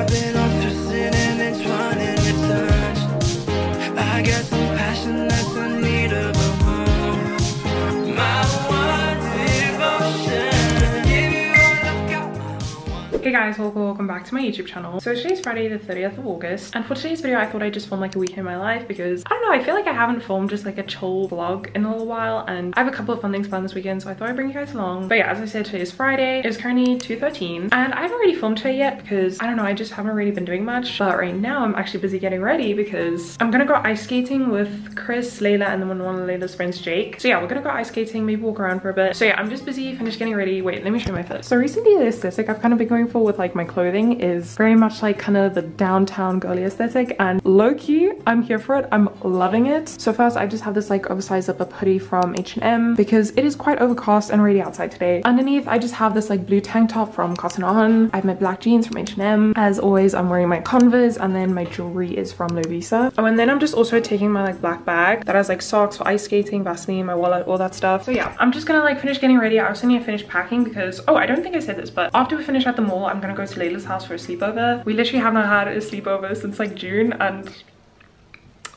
I've been off just sitting and trying to return. I got some passion that's in need of a home. My one devotion. Give you all I've got. Hey guys, welcome back to my YouTube channel. So today's Friday the 30th of August, and for today's video I thought I'd just film like a week in my life because I don't know, I feel like I haven't filmed just like a chill vlog in a little while, and I have a couple of fun things planned this weekend, so I thought I'd bring you guys along. But yeah, as I said, today is Friday. It's currently 2:13 and I haven't really filmed today yet because I don't know, I just haven't really been doing much. But right now I'm actually busy getting ready because I'm gonna go ice skating with Chris, Layla, and then one of Layla's friends, Jake. So yeah, we're gonna go ice skating, maybe walk around for a bit. So yeah, I'm just busy, finished getting ready. Wait, let me show you my fit. So recently the aesthetic I've kind of been going for with like my clothing is very much like kind of the downtown girly aesthetic, and low-key I'm here for it. I'm loving it. So first I just have this like oversized zip-up hoodie from H&M because it is quite overcast and rainy outside today. Underneath I just have this like blue tank top from Cotton On. I have my black jeans from H&M. As always I'm wearing my Converse, and then my jewelry is from Lovisa. Oh, and then I'm just also taking my like black bag that has like socks for ice skating, Vaseline, my wallet, all that stuff. So yeah, I'm just gonna like finish getting ready. I also need to finish packing because oh, I don't think I said this, but after we finish at the mall I'm gonna go to Layla's house for a sleepover. We literally haven't had a sleepover since like June, and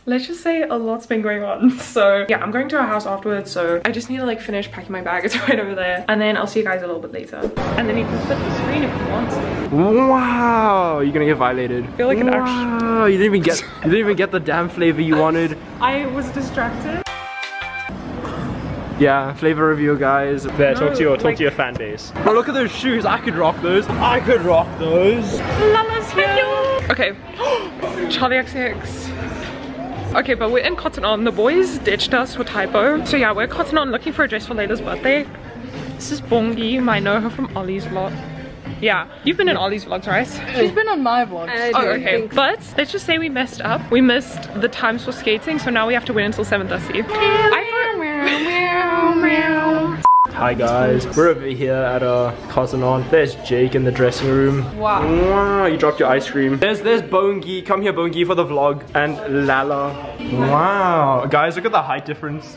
let's just say a lot's been going on. So yeah, I'm going to her house afterwards, so I just need to like finish packing my bag. It's right over there, and then I'll see you guys a little bit later. And then you can flip the screen if you want to. Wow, you're gonna get violated. I feel like an actual— wow, you didn't even get the damn flavor you wanted. I was distracted. Yeah, flavor review, guys. There, no, talk to your fan base. Oh, look at those shoes. I could rock those. I could rock those. Lala's here. Okay, Charlie XX. Okay, but we're in Cotton On. The boys ditched us with hypo. So yeah, we're at Cotton On looking for a dress for Layla's birthday. This is Bongi. You might know her from Ollie's vlog. Yeah, you've been in Ollie's vlogs, right? She's been on my vlogs. Oh, okay. But let's just say we messed up. We missed the times for skating, so now we have to wait until 7:30. Hi guys, we're over here at Cotton On. There's Jake in the dressing room. Wow. Wow, you dropped your ice cream. There's Bongi. Come here, Bongi, for the vlog. And Lala. Wow. Guys, look at the height difference.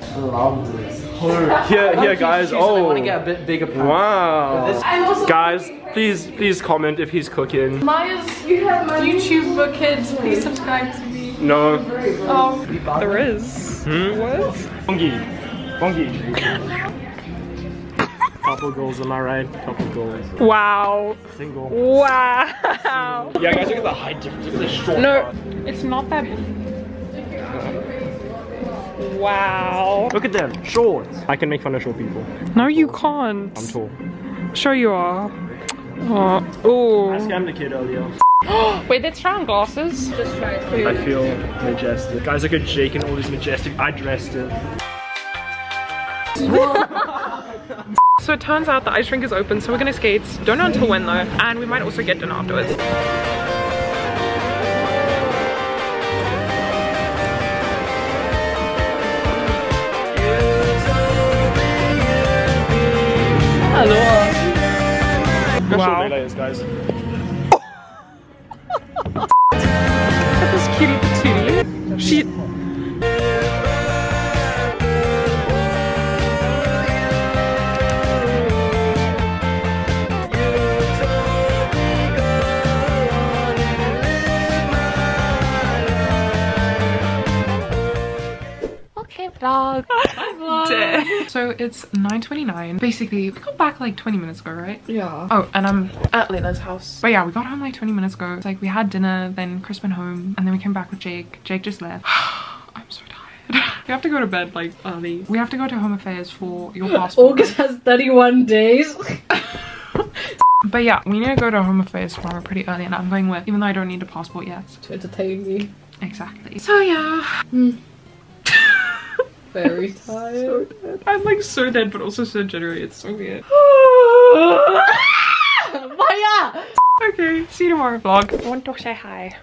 Here guys. Oh. I want to get a bit bigger. Wow. Guys, please comment if he's cooking. Maya's YouTube for kids. Please subscribe to me. No. Oh, there is. Hmm? What? Bongi. Couple goals, am I right? Couple goals. Wow. Single. Wow. Yeah, guys, look at the height difference. It's like strong. No, it's not that big. Wow. Look at them, short. I can make fun of short people. No, you can't. I'm tall. Sure you are. Oh. I scammed a kid earlier. Wait, that's round glasses. Just try it. I feel majestic. Guys, look at Jake and all these majestic. I dressed it. So it turns out the ice rink is open, so we're gonna skate. Don't know until when though, and we might also get dinner afterwards. Hello. That's what Layla is, guys. Look at this cutie patootie. So it's 9:29. Basically, we got back like 20 minutes ago, right? Yeah. Oh, and I'm at Layla's house. But yeah, we got home like 20 minutes ago. It's like we had dinner, then Chris went home, and then we came back with Jake. Jake just left. I'm so tired. We have to go to bed like early. We have to go to Home Affairs for your passport. August has 31 days. But yeah, we need to go to Home Affairs tomorrow pretty early, and I'm going with, even though I don't need a passport yet. To entertain me. Exactly. So yeah. Very tired. So dead. I'm like so dead, but also so jittery. It's so weird. Maya! Okay, see you tomorrow, vlog. I want to say hi.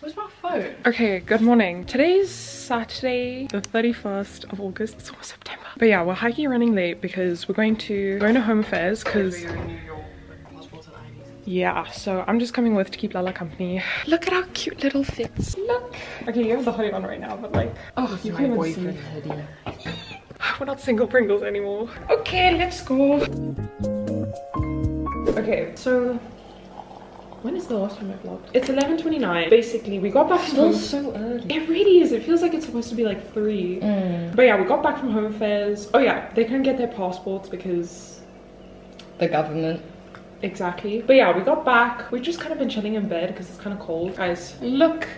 Where's my phone? Okay, good morning. Today's Saturday, the 31st of August. It's almost September. But yeah, we're hiking running late because we're going to Home Affairs because— yeah, so I'm just coming with to keep Lala company. Look at our cute little fits. Look. Okay, you have the hoodie on right now, but like, oh, you can't even see. We're not single Pringles anymore. Okay, let's go. Okay, so When is the last time I vlogged? It's 11:29. Basically, we got back from home. It's still so early. It really is. It feels like it's supposed to be like 3. But yeah, we got back from Home Affairs. Oh yeah, they couldn't get their passports because... the government. Exactly. But yeah, we got back. We've just kind of been chilling in bed because it's kind of cold. Guys, look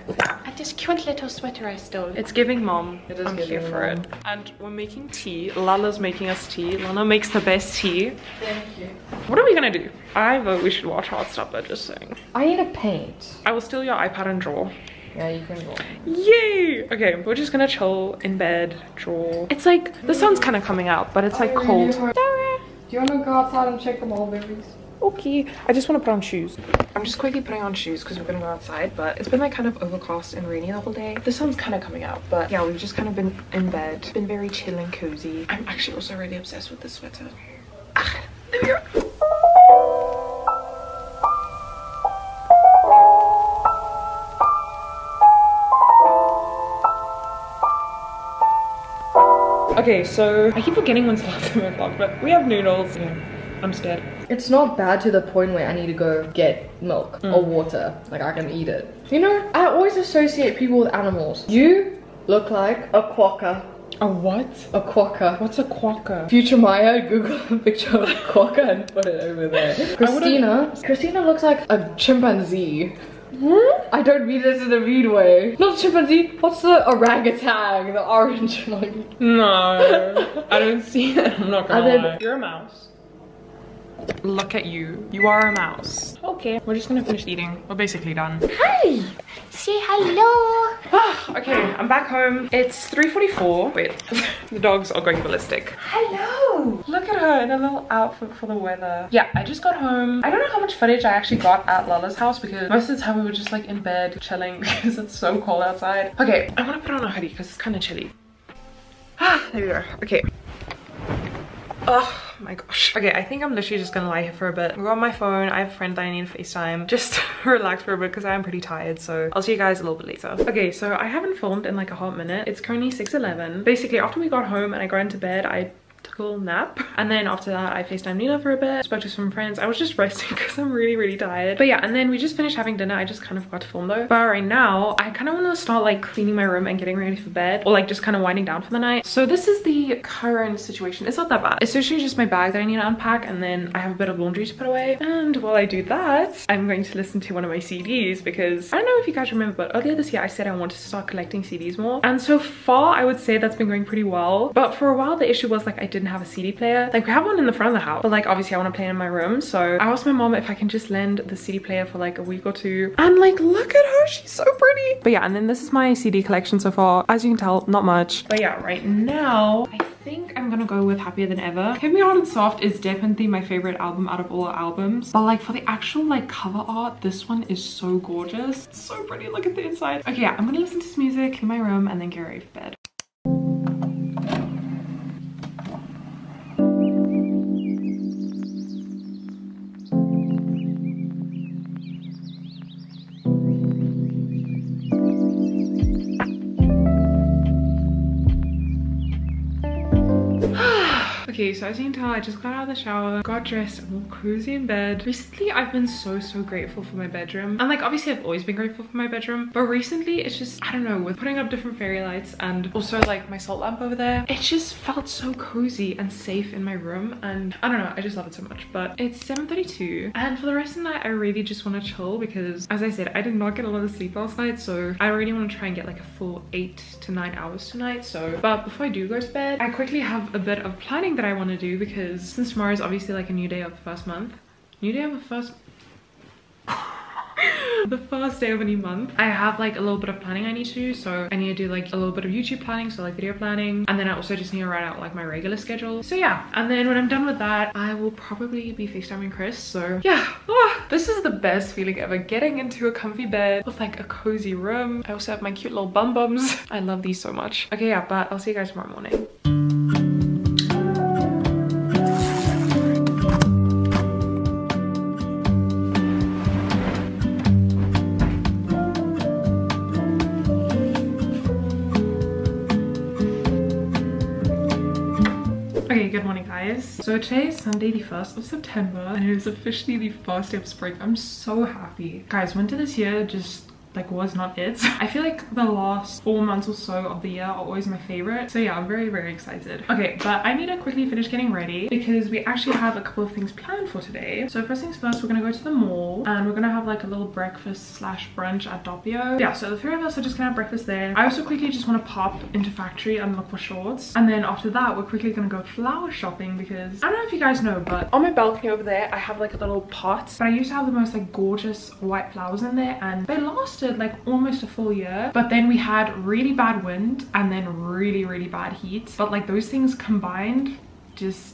at this cute little sweater I stole. It's giving mom. It is. I'm here for it. And we're making tea. Lala's making us tea. Lala makes the best tea. Thank you. What are we gonna do? I vote we should watch Heartstopper, just saying. I need a paint. I will steal your iPad and draw. Yeah, you can draw. Yay! Okay, we're just gonna chill in bed, draw. It's like, the sun's kind of coming out, but it's like cold. Really? Do you wanna go outside and check the mulberries? Okay, I just want to put on shoes. I'm just quickly putting on shoes because we're gonna go outside, but it's been like kind of overcast and rainy the whole day. The sun's kind of coming out, but yeah, we've just kind of been in bed. It's been very chill and cozy. I'm actually also really obsessed with this sweater. Ah, there we are. Okay, so I keep forgetting when's the last time I vlogged, but we have noodles. Yeah, I'm scared. It's not bad to the point where I need to go get milk or water. Like, I can eat it. You know, I always associate people with animals. You look like a quokka. A what? A quokka. What's a quokka? Future Maya, Google a picture of a quokka and put it over there. Christina looks like a chimpanzee. Hmm? I don't mean this in a mean way. Not chimpanzee. What's the orangutan? The orange one. No. I don't see that. I'm not gonna lie. You're a mouse. Look at you. You are a mouse. Okay, we're just gonna finish eating. We're basically done. Hi! Say hello! Okay, I'm back home. It's 3:44. Wait, the dogs are going ballistic. Hello! Look at her in a little outfit for the weather. Yeah, I just got home. I don't know how much footage I actually got at Lala's house because most of the time we were just like in bed chilling because it's so cold outside. Okay, I wanna put on a hoodie because it's kind of chilly. There we go. Okay. Oh my gosh. Okay, I think I'm literally just gonna lie here for a bit. We're on my phone. I have a friend that I need to FaceTime just to relax for a bit because I am pretty tired. So I'll see you guys a little bit later. Okay, so I haven't filmed in like a hot minute. It's currently 6:11. Basically, after we got home and I got into bed, I took a little nap. And then after that, I FaceTimed Nina for a bit. Spoke to some friends. I was just resting because I'm really, really tired. But yeah, and then we just finished having dinner. I just kind of forgot to film though. But right now, I kind of want to start like cleaning my room and getting ready for bed. Or like just kind of winding down for the night. So this is the current situation. It's not that bad. It's literally just my bag that I need to unpack. And then I have a bit of laundry to put away. And while I do that, I'm going to listen to one of my CDs. Because I don't know if you guys remember, but earlier this year, I said I wanted to start collecting CDs more. And so far, I would say that's been going pretty well. But for a while, the issue was like I didn't have a CD player. Like we have one in the front of the house, but like obviously I want to play in my room. So I asked my mom if I can just lend the CD player for like a week or two. And like look at her, she's so pretty. But yeah, and then this is my CD collection so far. As you can tell, not much. But yeah, right now I think I'm gonna go with Happier Than Ever. Heavy Heart and Soft is definitely my favorite album out of all our albums. But like for the actual like cover art, this one is so gorgeous. It's so pretty. Look at the inside. Okay, yeah, I'm gonna listen to this music in my room and then get ready for bed. Okay, so as you can tell, I just got out of the shower, got dressed, and we're cozy in bed. Recently, I've been so grateful for my bedroom. And like, obviously I've always been grateful for my bedroom, but recently it's just, I don't know, with putting up different fairy lights and also like my salt lamp over there, it just felt so cozy and safe in my room. And I don't know, I just love it so much. But it's 7:32, and for the rest of the night, I really just want to chill because as I said, I did not get a lot of sleep last night. So I really want to try and get like a full 8 to 9 hours tonight. So, but before I do go to bed, I quickly have a bit of planning that I want to do because since tomorrow is obviously like a new day of the first month. New day of the first... the first day of a new month. I have like a little bit of planning I need to do. So I need to do like a little bit of YouTube planning, so like video planning. And then I also just need to write out like my regular schedule. So yeah, and then when I'm done with that, I will probably be FaceTiming Chris. So yeah, this is the best feeling ever. Getting into a comfy bed with like a cozy room. I also have my cute little bum bums. I love these so much. Okay, yeah, but I'll see you guys tomorrow morning. guys. So today is Sunday, the 1st of September, and it is officially the first day of spring. I'm so happy. Guys, winter this year just was not it. I feel like the last 4 months or so of the year are always my favorite. So yeah, I'm very, very excited. Okay, but I need to quickly finish getting ready because we actually have a couple of things planned for today. So first things first, we're gonna go to the mall and we're gonna have like a little breakfast slash brunch at Doppio. Yeah, so the three of us are just gonna have breakfast there. I also quickly just wanna pop into Factory and look for shorts. And then after that, we're quickly gonna go flower shopping because I don't know if you guys know, but on my balcony over there, I have like a little pot. But I used to have the most like gorgeous white flowers in there and they lasted like almost a full year, but then we had really bad wind and then really bad heat, but like those things combined just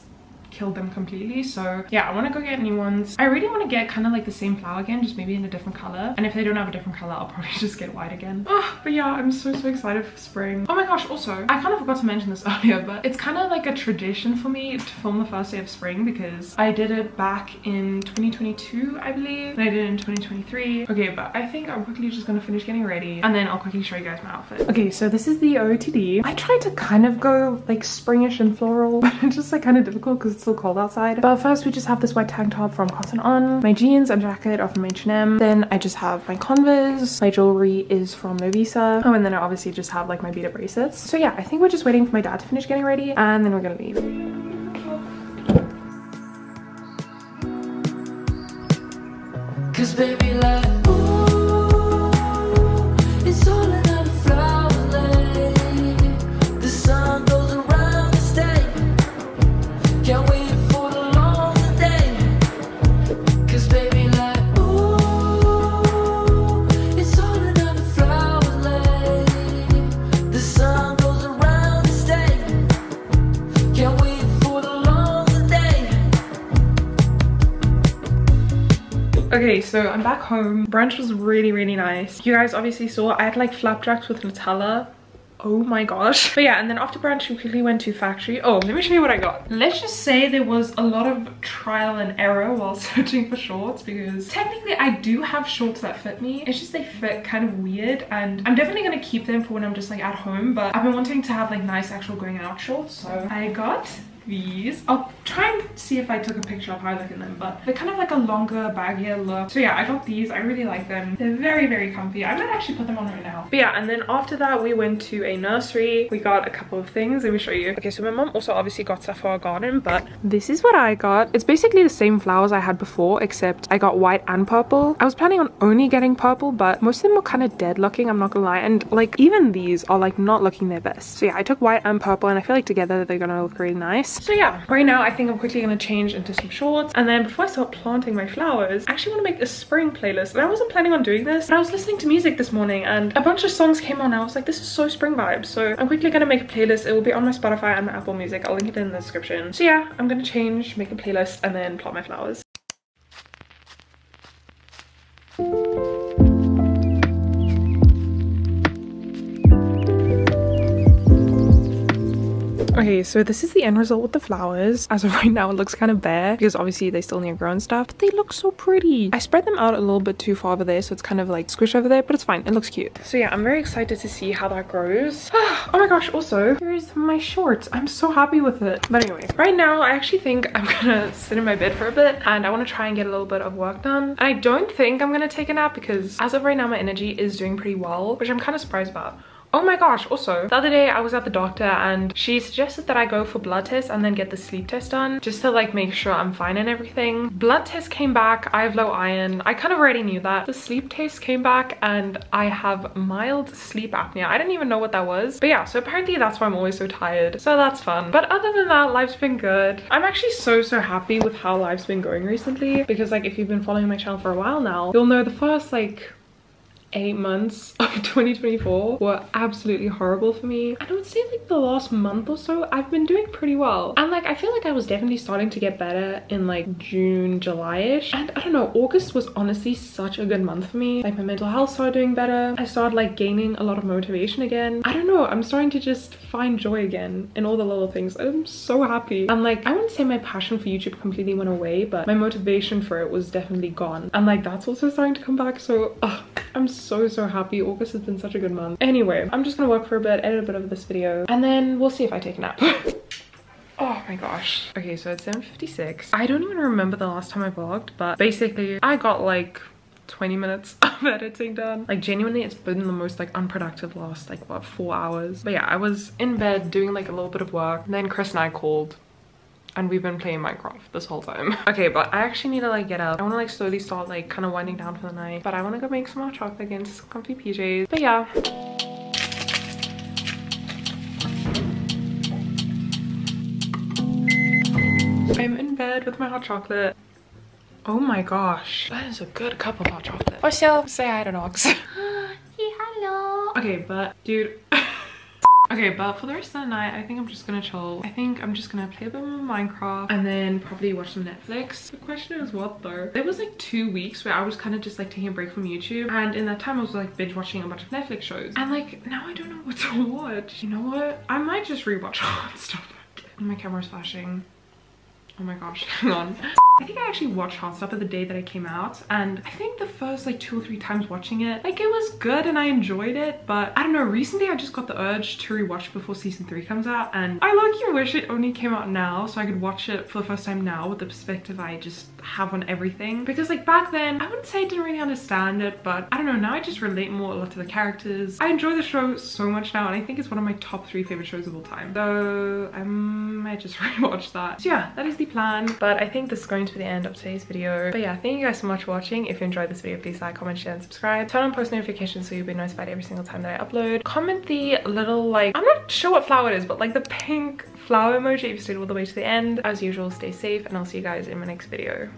killed them completely. So yeah, I want to go get new ones. I really want to get kind of like the same flower again, just maybe in a different color, and if they don't have a different color, I'll probably just get white again. But yeah, I'm so excited for spring. Oh my gosh, also I kind of forgot to mention this earlier, but it's kind of like a tradition for me to film the first day of spring because I did it back in 2022, I believe, and I did it in 2023. Okay, but I think I'm quickly just gonna finish getting ready and then I'll quickly show you guys my outfit. Okay, so this is the OOTD. I tried to kind of go like springish and floral, but it's just like kind of difficult because it's still cold outside. But first we just have this white tank top from Cotton On, my jeans and jacket are from H&M, then I just have my Converse, my jewelry is from Lovisa, oh, and then I obviously just have like my beaded bracelets. So yeah, I think we're just waiting for my dad to finish getting ready and then we're gonna leave. Cause baby, love, ooh, it's all another flower lane. The sun goes around the state. Can't wait. Okay, so I'm back home. Brunch was really nice. You guys obviously saw I had like flapjacks with Nutella. Oh my gosh. But yeah, and then after brunch, we quickly went to Factory. Oh, let me show you what I got. Let's just say there was a lot of trial and error while searching for shorts because technically I do have shorts that fit me. It's just they fit kind of weird and I'm definitely gonna keep them for when I'm just like at home, but I've been wanting to have like nice actual going out shorts. So I got these. I'll try and see if I took a picture of how I look in them, but they're kind of like a longer, baggier look. So yeah, I got these. I really like them. They're very comfy. I might actually put them on right now. But yeah, and then after that, we went to a nursery. We got a couple of things. Let me show you. Okay, so my mom also obviously got stuff for our garden, but this is what I got. It's basically the same flowers I had before, except I got white and purple. I was planning on only getting purple, but most of them were kind of dead looking, I'm not gonna lie. And like, even these are like not looking their best. So yeah, I took white and purple and I feel like together they're gonna look really nice. So yeah, right now I think I'm quickly gonna change into some shorts, and then before I start planting my flowers, I actually want to make a spring playlist. And I wasn't planning on doing this, but I was listening to music this morning and a bunch of songs came on and I was like, this is so spring vibes. So I'm quickly gonna make a playlist. It will be on my Spotify and my Apple Music. I'll link it in the description. So yeah, I'm gonna change, make a playlist, and then plant my flowers. Okay, so this is the end result with the flowers. As of right now, it looks kind of bare because obviously they still need to grow and stuff, but they look so pretty. I spread them out a little bit too far over there, so it's kind of like squished over there, but it's fine. It looks cute. So yeah, I'm very excited to see how that grows. Oh my gosh, also, here's my shorts. I'm so happy with it. But anyway, right now, I actually think I'm gonna sit in my bed for a bit and I want to try and get a little bit of work done. I don't think I'm gonna take a nap because as of right now, my energy is doing pretty well, which I'm kind of surprised about. Oh my gosh, also, the other day I was at the doctor and she suggested that I go for blood tests and then get the sleep test done just to like make sure I'm fine and everything. Blood test came back, I have low iron. I kind of already knew that. The sleep test came back and I have mild sleep apnea. I didn't even know what that was. But yeah, so apparently that's why I'm always so tired. So that's fun. But other than that, life's been good. I'm actually so happy with how life's been going recently because like if you've been following my channel for a while now, you'll know the first like 8 months of 2024 were absolutely horrible for me. And I would say like the last month or so, I've been doing pretty well. And like, I feel like I was definitely starting to get better in like June, July-ish. And I don't know, August was honestly such a good month for me. Like my mental health started doing better. I started like gaining a lot of motivation again. I don't know, I'm starting to just find joy again in all the little things. I'm so happy. And like, I wouldn't say my passion for YouTube completely went away, but my motivation for it was definitely gone. And like, that's also starting to come back. So I'm so happy. August has been such a good month. Anyway, I'm just gonna work for a bit, edit a bit of this video, and then we'll see if I take a nap. Oh, Oh my gosh. Okay, so it's 7:56. I don't even remember the last time I vlogged, but basically I got like 20 minutes of editing done. Like genuinely, it's been the most like unproductive last like what, 4 hours. But yeah, I was in bed doing like a little bit of work, and then Chris and I called, and we've been playing Minecraft this whole time. Okay, but I actually need to like get up. I want to like slowly start like kind of winding down for the night, but I want to go make some hot chocolate again, some comfy PJs. But yeah. I'm in bed with my hot chocolate. Oh my gosh, that is a good cup of hot chocolate. Also, say hi to dogs. Hello. Okay, but dude. Okay, but for the rest of the night, I think I'm just gonna chill. I think I'm just gonna play a bit more Minecraft and then probably watch some Netflix. The question is what though? There was like 2 weeks where I was kind of just like taking a break from YouTube, and in that time I was like binge watching a bunch of Netflix shows. And like now I don't know what to watch. You know what? I might just rewatch Heartstopper. My camera's flashing. Oh my gosh, hang on. I think I actually watched Heartstopper the day that it came out, and I think the first like 2 or 3 times watching it, like it was good and I enjoyed it, but I don't know, recently I just got the urge to rewatch before season 3 comes out, and I low-key wish it only came out now so I could watch it for the first time now with the perspective I just have on everything. Because like back then, I wouldn't say I didn't really understand it, but I don't know, now I just relate more a lot to the characters. I enjoy the show so much now, and I think it's one of my top 3 favorite shows of all time. So I might just rewatch that. So yeah, that is the plan, but I think this is going to be the end of today's video. But yeah, thank you guys so much for watching. If you enjoyed this video, please like, comment, share, and subscribe. Turn on post notifications so you'll be notified every single time that I upload. Comment the little, like, I'm not sure what flower it is, but like the pink flower emoji if you stayed all the way to the end. As usual, stay safe, and I'll see you guys in my next video.